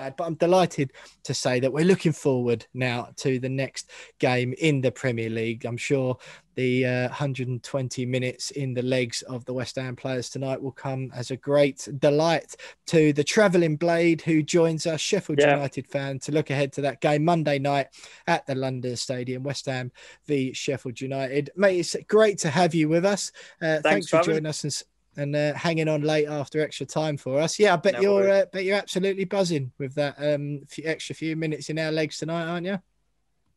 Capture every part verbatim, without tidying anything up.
bad. But I'm delighted to say that we're looking forward now to the next game in the Premier League. I'm sure the uh, one hundred twenty minutes in the legs of the West Ham players tonight will come as a great delight to the Traveling Blade, who joins us, Sheffield yeah. United fan, to look ahead to that game Monday night at the London Stadium, West Ham v Sheffield United. Mate, it's great to have you with us. Uh, thanks, thanks for joining us and, and uh, hanging on late after extra time for us. Yeah, I bet no you're uh, bet you're absolutely buzzing with that um, few, extra few minutes in our legs tonight, aren't you?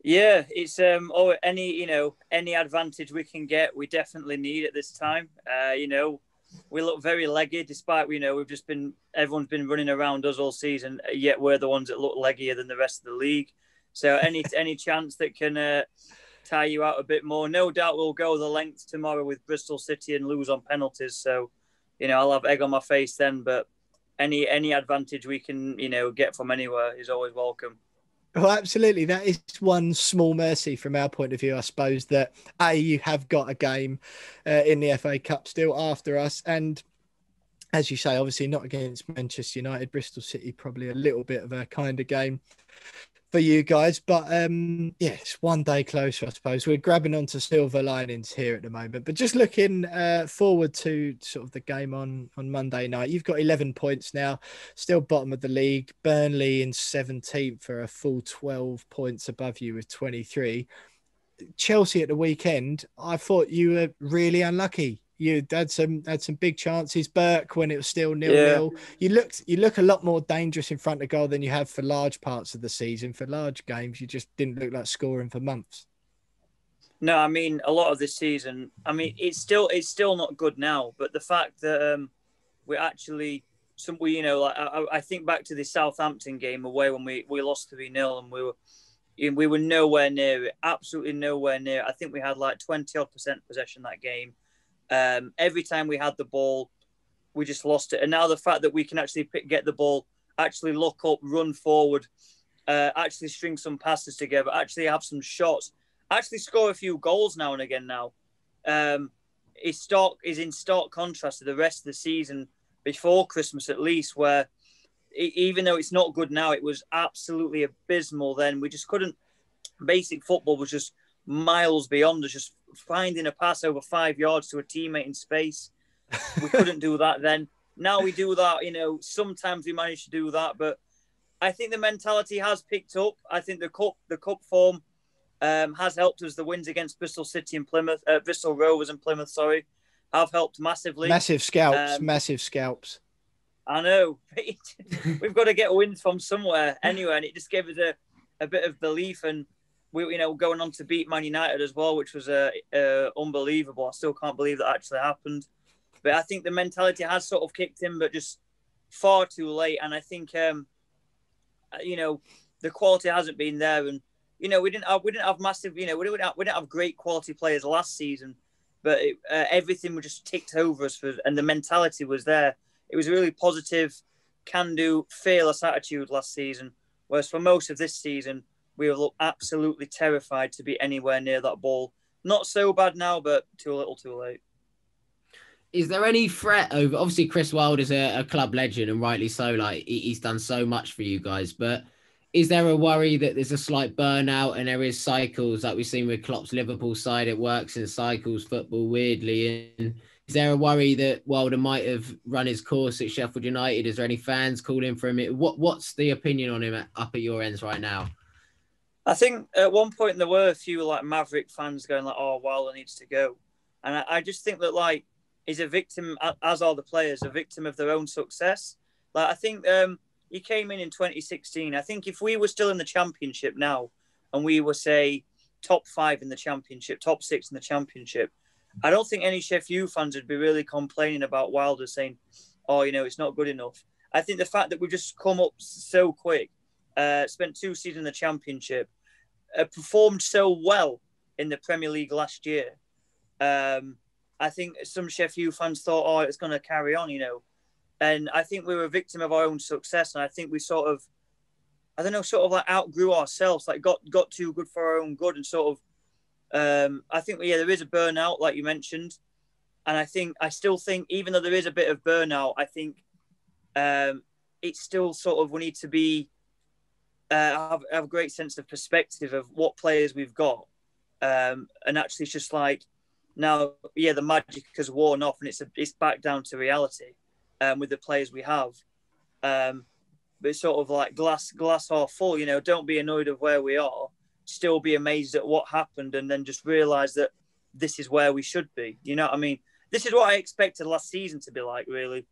Yeah, it's um, or any you know any advantage we can get, we definitely need at this time. Uh, you know, we look very leggy, despite you know we've just been everyone's been running around us all season. Yet we're the ones that look leggier than the rest of the league. So any any chance that can uh, tie you out a bit more, no doubt we'll go the length tomorrow with Bristol City and lose on penalties. So you know I'll have egg on my face then. But any any advantage we can you know get from anywhere is always welcome. Well, absolutely. That is one small mercy from our point of view, I suppose, that A, you have got a game uh, in the F A Cup still after us. And as you say, obviously not against Manchester United, Bristol City, probably a little bit of a kind of game for you guys. But um, yeah, it's one day closer, I suppose. We're grabbing onto silver linings here at the moment. But just looking uh, forward to sort of the game on, on Monday night, you've got eleven points now, still bottom of the league. Burnley in seventeenth for a full twelve points above you with twenty-three. Chelsea at the weekend, I thought you were really unlucky. You had some had some big chances. Burke, when it was still nil-nil, yeah. you looked you look a lot more dangerous in front of goal than you have for large parts of the season. For large games, you just didn't look like scoring for months. No, I mean a lot of this season. I mean it's still it's still not good now, but the fact that um, we're actually some we you know like I, I think back to the Southampton game away when we we lost three nil and we were we were nowhere near it, absolutely nowhere near it. I think we had like twenty odd percent possession that game. Um, every time we had the ball, we just lost it. And now the fact that we can actually pick, get the ball, actually look up, run forward, uh, actually string some passes together, actually have some shots, actually score a few goals now and again now, um, is, stark, is in stark contrast to the rest of the season before Christmas at least, where it, even though it's not good now, it was absolutely abysmal then. We just couldn't. Basic football was just miles beyond us, just finding a pass over five yards to a teammate in space. We couldn't do that then. Now we do that, you know, sometimes we manage to do that, but I think the mentality has picked up. I think the cup the cup form um, has helped us. The wins against Bristol City and Plymouth, uh, Bristol Rovers and Plymouth, sorry, have helped massively. Massive scalps, um, massive scalps. I know. We've got to get wins from somewhere, anywhere, and it just gave us a, a bit of belief and we, you know, going on to beat Man United as well, which was uh, uh, unbelievable. I still can't believe that actually happened. But I think the mentality has sort of kicked in, but just far too late. And I think, um, you know, the quality hasn't been there. And you know, we didn't have, we didn't have massive, you know, we didn't have, we didn't have great quality players last season. But it, uh, everything was just ticked over us, for, and the mentality was there. It was a really positive, can-do, fearless attitude last season. Whereas for most of this season, we were absolutely terrified to be anywhere near that ball. Not so bad now, but too little too late. Is there any threat over... Obviously, Chris Wilder's a, a club legend, and rightly so. Like he, He's done so much for you guys. But is there a worry that there's a slight burnout and there is cycles, like we've seen with Klopp's Liverpool side, it works in cycles, football, weirdly. And is there a worry that Wilder might have run his course at Sheffield United? Is there any fans calling for him? What, what's the opinion on him at, up at your ends right now? I think at one point there were a few like Maverick fans going like, "Oh, Wilder needs to go," and I, I just think that like he's a victim, as are the players, a victim of their own success. Like I think um, he came in in twenty sixteen. I think if we were still in the Championship now, and we were say top five in the Championship, top six in the Championship, I don't think any Sheffield fans would be really complaining about Wilder saying, "Oh, you know, it's not good enough." I think the fact that we've just come up so quick. Uh, spent two seasons in the Championship, uh, performed so well in the Premier League last year. Um, I think some Sheffield fans thought, oh, it's going to carry on, you know. And I think we were a victim of our own success. And I think we sort of, I don't know, sort of like outgrew ourselves, like got, got too good for our own good. And sort of, um, I think, yeah, there is a burnout, like you mentioned. And I think, I still think, even though there is a bit of burnout, I think um, it's still sort of, we need to be, uh, have, have a great sense of perspective of what players we've got. Um, and actually, it's just like now, yeah, the magic has worn off and it's a, it's back down to reality um, with the players we have. Um, but it's sort of like glass, glass half full, you know, don't be annoyed of where we are, still be amazed at what happened and then just realise that this is where we should be. You know what I mean? This is what I expected last season to be like, really.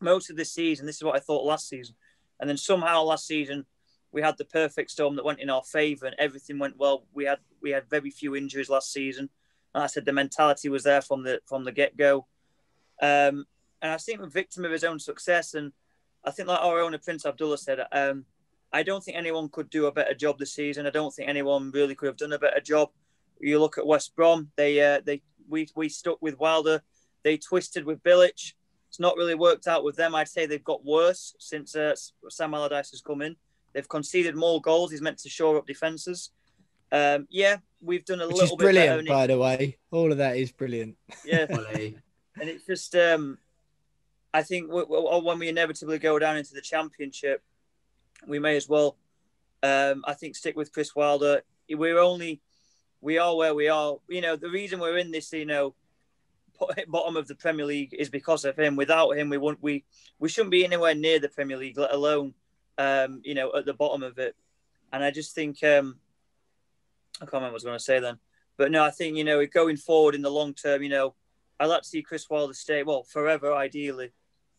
Most of this season, this is what I thought last season. And then somehow last season, we had the perfect storm that went in our favour and everything went well. We had we had very few injuries last season. And I said the mentality was there from the from the get-go. Um, and I think a victim of his own success. And I think like our owner, Prince Abdullah, said, um, I don't think anyone could do a better job this season. I don't think anyone really could have done a better job. You look at West Brom, they uh, they we we stuck with Wilder. They twisted with Bilic. It's not really worked out with them. I'd say they've got worse since uh, Sam Allardyce has come in. They've conceded more goals. He's meant to shore up defences. Um, yeah, we've done a Which little bit better. Which is brilliant, by the way. All of that is brilliant. Yeah. And it's just, um, I think we, we, when we inevitably go down into the Championship, we may as well, um, I think, stick with Chris Wilder. We're only, we are where we are. You know, the reason we're in this, you know, bottom of the Premier League is because of him. Without him, we won't, we we shouldn't be anywhere near the Premier League, let alone um, you know, at the bottom of it. And I just think um, I can't remember what I was going to say then, but no, I think you know, going forward in the long term, you know, I'd like to see Chris Wilder stay well forever, ideally.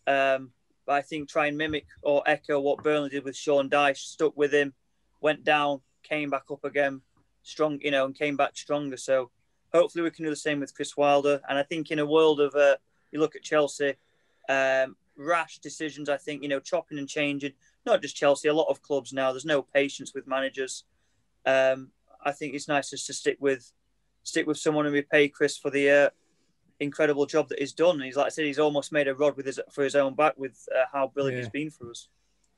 Um, but I think try and mimic or echo what Burnley did with Sean Dyche, stuck with him, went down, came back up again, strong, you know, and came back stronger. So. Hopefully we can do the same with Chris Wilder. And I think in a world of, uh, you look at Chelsea, um, rash decisions, I think, you know, chopping and changing, not just Chelsea, a lot of clubs now, there's no patience with managers. Um, I think it's nice just to stick with stick with someone and repay Chris for the uh, incredible job that he's done. And he's, like I said, he's almost made a rod with his, for his own back with uh, how brilliant yeah. he's been for us.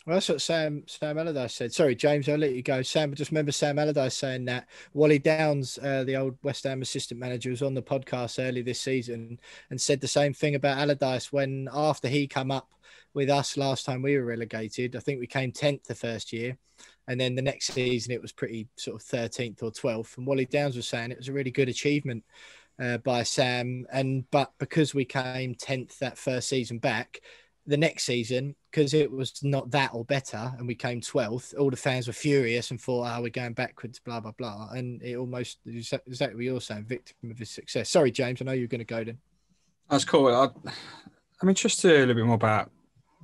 Well, that's what Sam Sam Allardyce said. Sorry, James, I'll let you go. Sam, I just remember Sam Allardyce saying that. Wally Downs, uh, the old West Ham assistant manager, was on the podcast early this season and said the same thing about Allardyce when after he come up with us last time we were relegated. I think we came tenth the first year. And then the next season, it was pretty sort of thirteenth or twelfth. And Wally Downs was saying it was a really good achievement uh, by Sam. And but because we came tenth that first season back, the next season, because it was not that or better, and we came twelfth, all the fans were furious and thought, oh, we're going backwards, blah, blah, blah. And it almost, exactly what you're saying, victim of his success. Sorry, James, I know you're going to go then. That's cool. I, I'm interested to hear a little bit more about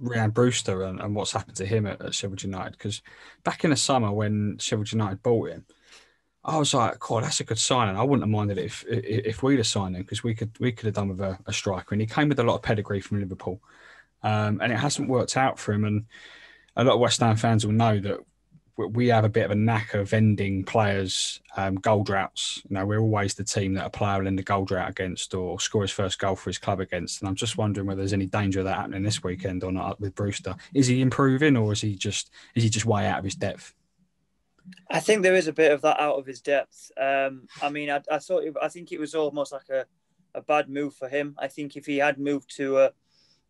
Rhian Brewster and, and what's happened to him at, at Sheffield United, because back in the summer when Sheffield United bought him, I was like, God, that's a good signing. I wouldn't have minded it if, if, if we'd have signed him, because we could, we could have done with a, a striker. And he came with a lot of pedigree from Liverpool. Um, and it hasn't worked out for him. And a lot of West Ham fans will know that we have a bit of a knack of ending players' um, goal droughts. You know, we're always the team that a player will end a goal drought against or score his first goal for his club against. And I'm just wondering whether there's any danger of that happening this weekend or not with Brewster. Is he improving or is he just is he just way out of his depth? I think there is a bit of that out of his depth. Um, I mean, I, I thought it, I think it was almost like a, a bad move for him. I think if he had moved to a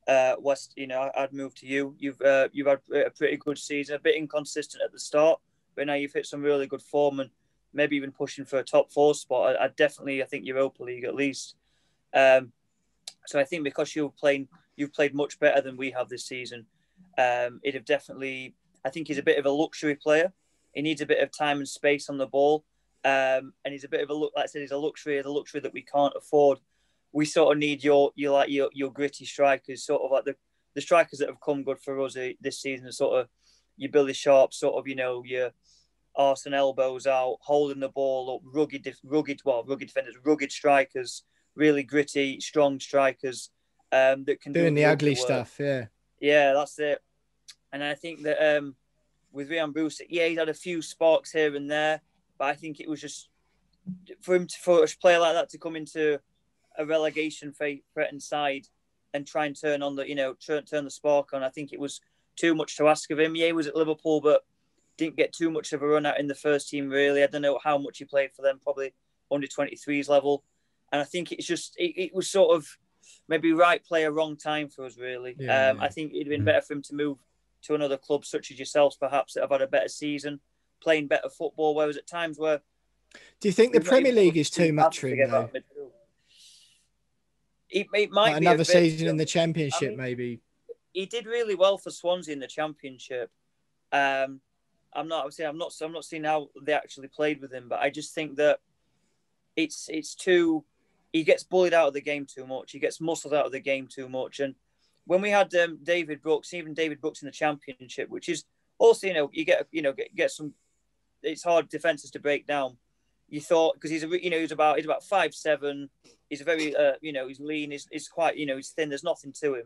Uh, West, you know, I'd move to you. You've uh, you've had a pretty good season, a bit inconsistent at the start, but now you've hit some really good form and maybe even pushing for a top four spot. I, I definitely, I think Europa League at least. Um, so I think because you're playing, you've played much better than we have this season. Um, it'd have definitely. I think he's a bit of a luxury player. He needs a bit of time and space on the ball, um, and he's a bit of a look. Like I said, he's a luxury, the luxury that we can't afford. We sort of need your, your like your your gritty strikers, sort of like the, the strikers that have come good for us this season. Sort of your Billy Sharp, sort of you know your arse and elbows out, holding the ball up, rugged rugged well rugged defenders, rugged strikers, really gritty, strong strikers um, that can doing do the ugly work. Stuff. Yeah, yeah, that's it. And I think that um, with Rhian Brewster, yeah, he's had a few sparks here and there, but I think it was just for him to, for a player like that to come into a relegation threatened side and try and turn on the, you know, turn, turn the spark on. I think it was too much to ask of him. Yeah, he was at Liverpool, but didn't get too much of a run out in the first team, really. I don't know how much he played for them, probably under twenty-threes level. And I think it's just, it, it was sort of maybe right player, wrong time for us, really. Yeah, um, yeah. I think it'd been better for him to move to another club such as yourselves, perhaps, that have had a better season, playing better football, whereas at times where... Do you think the Premier League is too muttering, though? It, it might like be another bit, season in the Championship, I mean, maybe. He did really well for Swansea in the Championship. Um, I'm not. Obviously, I'm not. I'm not seeing how they actually played with him, but I just think that it's it's too. He gets bullied out of the game too much. He gets muscled out of the game too much. And when we had um, David Brooks, even David Brooks in the Championship, which is also, you know, you get you know get, get some. It's hard defenses to break down. You thought, because he's a, you know he's about he's about five seven. He's a very uh, you know he's lean. He's, he's quite you know he's thin. There's nothing to him.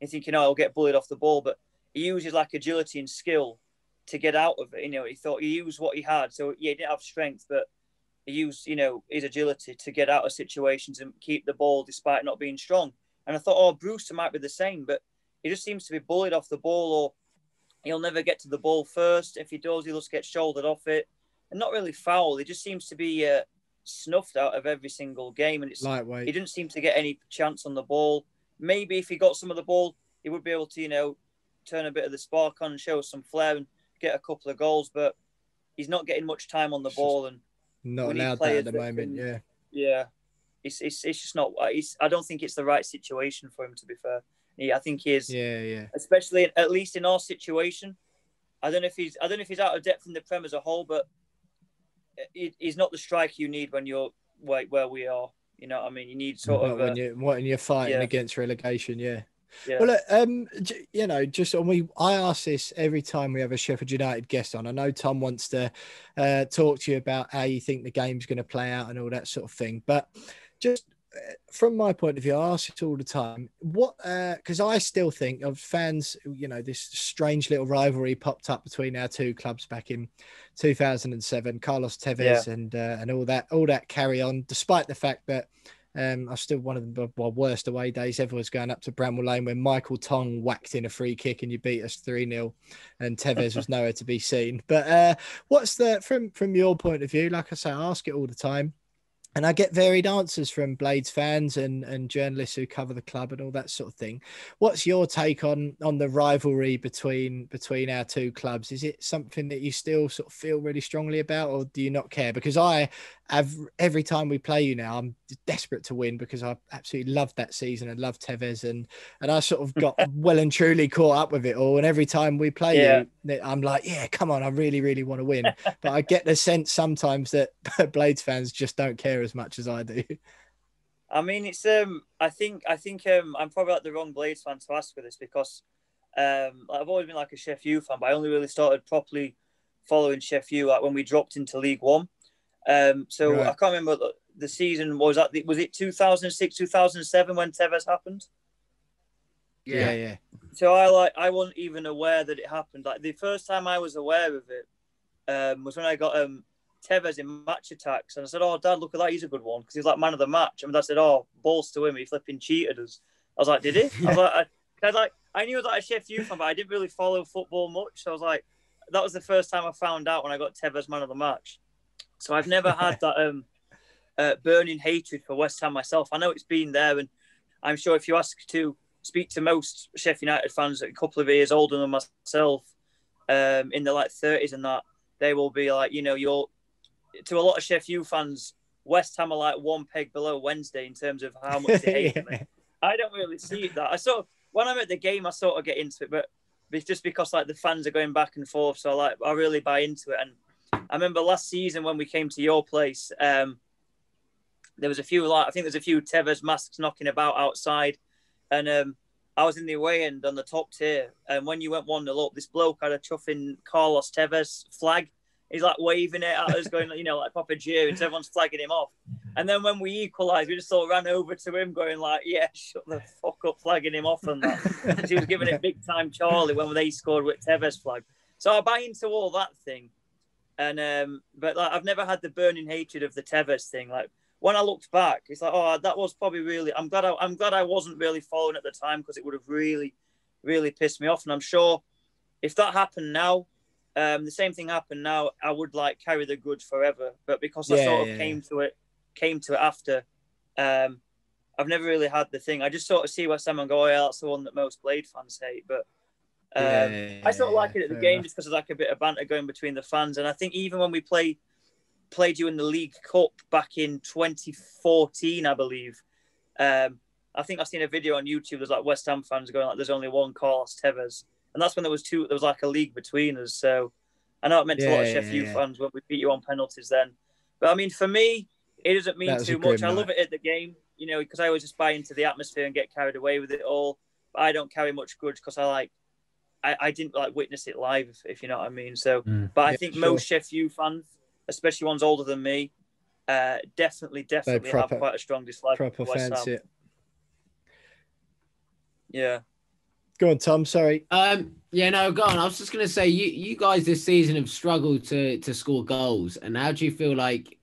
You're thinking, oh, I'll get bullied off the ball, but he uses like agility and skill to get out of it. You know, he thought he used what he had. So yeah, he didn't have strength, but he used you know his agility to get out of situations and keep the ball despite not being strong. And I thought, oh, Brewster might be the same, but he just seems to be bullied off the ball, or he'll never get to the ball first. If he does, he'll just get shouldered off it. And not really fouled. He just seems to be uh, snuffed out of every single game. And it's lightweight. He didn't seem to get any chance on the ball. Maybe if he got some of the ball, he would be able to, you know, turn a bit of the spark on and show some flair and get a couple of goals. But he's not getting much time on the ball, and not allowed that at the moment. Yeah, yeah, it's it's it's just not. It's, I don't think it's the right situation for him. To be fair, yeah, I think he is. Yeah, yeah. Especially, at least in our situation, I don't know if he's. I don't know if he's out of depth in the Prem as a whole, but he's not the striker you need when you're where where we are. You know what I mean? You need sort well, of... Uh, when, you're, when you're fighting yeah. against relegation, yeah. yeah. Well, um, you know, just on we, I ask this every time we have a Sheffield United guest on. I know Tom wants to uh, talk to you about how you think the game's going to play out and all that sort of thing. But just from my point of view, I ask it all the time. What? Because uh, I still think of fans, you know, this strange little rivalry popped up between our two clubs back in two thousand seven, Carlos Tevez yeah. and uh, and all that all that carry on, despite the fact that um, I still one of the well, worst away days ever was going up to Bramwell Lane when Michael Tong whacked in a free kick and you beat us three nil, and Tevez was nowhere to be seen. But uh, what's the from from your point of view? Like I say, I ask it all the time. And I get varied answers from Blades fans and, and journalists who cover the club and all that sort of thing. What's your take on on the rivalry between between our two clubs? Is it something that you still sort of feel really strongly about, or do you not care? Because I have, every time we play you now, I'm desperate to win because I absolutely loved that season and loved Tevez, and and I sort of got well and truly caught up with it all. And every time we play yeah. you, I'm like, yeah, come on, I really, really want to win. But I get the sense sometimes that Blades fans just don't care as much as I do. I mean, it's um I think I think um I'm probably like the wrong Blades fan to ask for this, because um I've always been like a Sheff U fan, but I only really started properly following Sheff U like when we dropped into League One. Um so right. I can't remember the, the season was that was it two thousand six, two thousand seven when Tevez happened? Yeah. yeah, yeah. So I like I wasn't even aware that it happened. Like the first time I was aware of it um was when I got um Tevez in match attacks, and I said, oh, Dad, look at that, he's a good one, because he's like man of the match. And Dad said, oh, balls to him, he flipping cheated us. I was like, did he? I was like, I, I, was like, I knew I was like a Sheff U fan, but I didn't really follow football much. So I was like, that was the first time I found out when I got Tevez man of the match. So I've never had that um, uh, burning hatred for West Ham myself. I know it's been there, and I'm sure if you ask to speak to most Sheffield United fans a couple of years older than myself, um, in the like thirties and that, they will be like, you know, you're to a lot of Sheff U fans, West Ham are like one peg below Wednesday in terms of how much they hate me. I don't really see that. I sort of, when I'm at the game, I sort of get into it, but it's just because like the fans are going back and forth, so I like I really buy into it. And I remember last season when we came to your place, um, there was a few like I think there's a few Tevez masks knocking about outside, and um, I was in the away end on the top tier. And when you went one nil up, this bloke had a chuffing Carlos Tevez flag. He's like waving it at us, going, you know, like Papa Jew, and everyone's flagging him off. And then when we equalised, we just all ran over to him, going like, "Yeah, shut the fuck up," flagging him off and that. Because he was giving it big time, Charlie, when they scored with Tevez flag. So I buy into all that thing, and um, but like, I've never had the burning hatred of the Tevez thing. Like when I looked back, it's like, oh, that was probably really. I'm glad. I, I'm glad I wasn't really following at the time, because it would have really, really pissed me off. And I'm sure if that happened now. Um, the same thing happened now, I would like carry the goods forever, but because I yeah, sort of yeah, came yeah. to it, came to it after, um, I've never really had the thing. I just sort of see where someone go, oh yeah, that's the one that most Blade fans hate. But Um, yeah, yeah, yeah, I sort of like it at the game enough. Just because there's like a bit of banter going between the fans. And I think even when we play, played you in the League Cup back in twenty fourteen, I believe. Um, I think I've seen a video on YouTube. There's like West Ham fans going like, "There's only one Carlos Tevez," and that's when there was two. There was like a league between us. So I know it meant yeah, a lot of Sheffield yeah, yeah. fans when we beat you on penalties then. But I mean, for me, it doesn't mean too much. I love it at the game, you know, because I always just buy into the atmosphere and get carried away with it all. But I don't carry much grudge because I like. I, I didn't like witness it live, if, if you know what I mean. So, mm, but I yeah, think sure. most Sheffield fans, especially ones older than me, uh, definitely, definitely proper, have quite a strong dislike. Proper fans, yeah. Yeah. Go on, Tom. Sorry. Um. Yeah. No. Go on. I was just gonna say, you, you guys this season have struggled to to score goals, and how do you feel like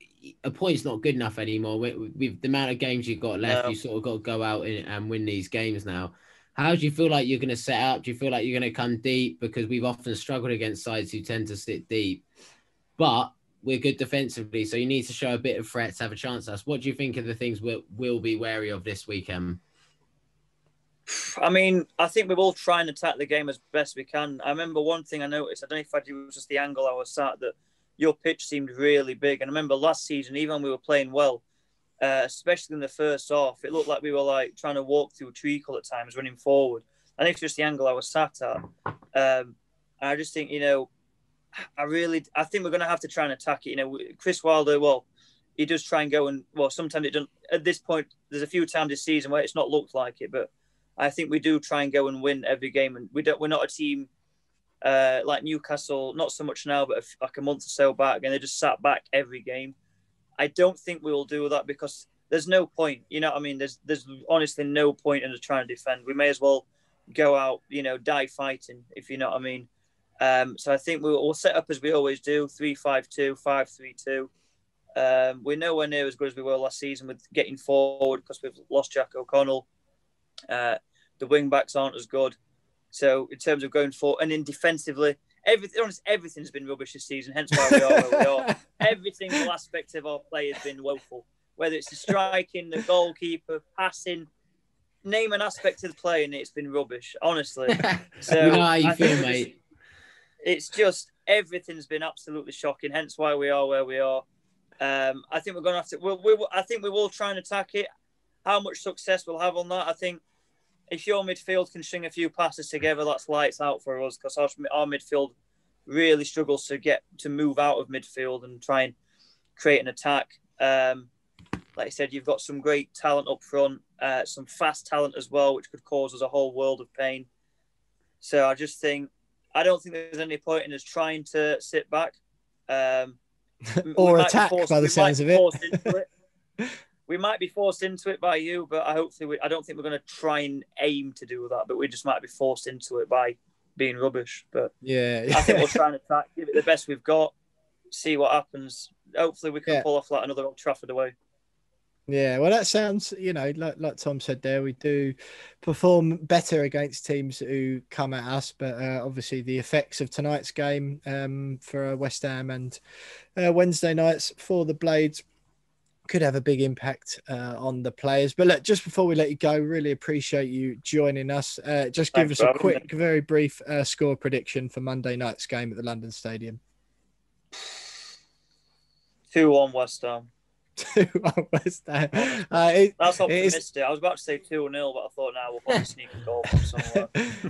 a point's not good enough anymore with, with the amount of games you've got left? No. You sort of got to go out and, and win these games now. How do you feel like you're going to set up? Do you feel like you're going to come deep? Because we've often struggled against sides who tend to sit deep, but we're good defensively. So you need to show a bit of threat to have a chance at us. What do you think of the things we'll, we'll be wary of this weekend? I mean, I think we will try and attack the game as best we can. I remember one thing I noticed, I don't know if I do, it was just the angle I was at, that your pitch seemed really big. And I remember last season, even when we were playing well, Uh, especially in the first half, it looked like we were like trying to walk through treacle at times, running forward. I think it's just the angle I was sat at. Um, and I just think, you know, I really, I think we're going to have to try and attack it. You know, Chris Wilder, well, he does try and go and, well, sometimes it doesn't, at this point, there's a few times this season where it's not looked like it, but I think we do try and go and win every game. And we don't, we're not a team uh, like Newcastle, not so much now, but like a month or so back, and they just sat back every game. I don't think we will do that because there's no point. You know what I mean? There's there's honestly no point in trying to defend. We may as well go out, you know, die fighting, if you know what I mean. Um, so I think we'll, we'll set up as we always do, three five two, five three two. Um, we're nowhere near as good as we were last season with getting forward because we've lost Jack O'Connell. Uh, the wing-backs aren't as good. So in terms of going forward and then defensively, Everything, honest, everything's been rubbish this season, hence why we are where we are. Every single aspect of our play has been woeful, whether it's the striking, the goalkeeper, passing, name an aspect of the play, and it's been rubbish, honestly. So you know how you I feel, mate. It's, it's just everything's been absolutely shocking, hence why we are where we are. Um, I think we're going to have to, we'll, we, I think we will try and attack it. How much success we'll have on that, I think. If your midfield can string a few passes together, that's lights out for us because our, our midfield really struggles to get to move out of midfield and try and create an attack. Um, like I said, you've got some great talent up front, uh, some fast talent as well, which could cause us a whole world of pain. So I just think, I don't think there's any point in us trying to sit back. Um, or attack forced, by the sounds of it. We might be forced into it by you, but I hopefully we, I don't think we're going to try and aim to do that. But we just might be forced into it by being rubbish. But yeah, I think we'll try and attack, give it the best we've got, see what happens. Hopefully, we can yeah. pull off like another Old Trafford away. Yeah, well, that sounds, you know, like like Tom said there, we do perform better against teams who come at us, but uh, obviously the effects of tonight's game um, for West Ham and uh, Wednesday nights for the Blades could have a big impact uh, on the players. But look, just before we let you go, really appreciate you joining us. Uh, just give Thanks us a quick, me. very brief uh, score prediction for Monday night's game at the London Stadium. two one West Ham. two one West Ham. Uh, it, That's optimistic. I was about to say two nil, but I thought, now nah, we'll probably sneak a goal from somewhere.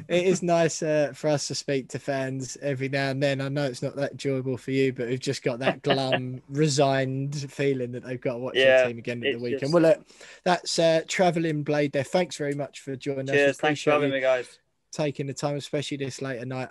It is nice uh, for us to speak to fans every now and then. I know it's not that enjoyable for you, but we've just got that glum, resigned feeling that they've got to watch yeah, their team again at the weekend. Just... Well, look, that's uh, Travelling Blade there. Thanks very much for joining Cheers, us. Cheers. Thanks for having me, guys. Taking the time, especially this late at night.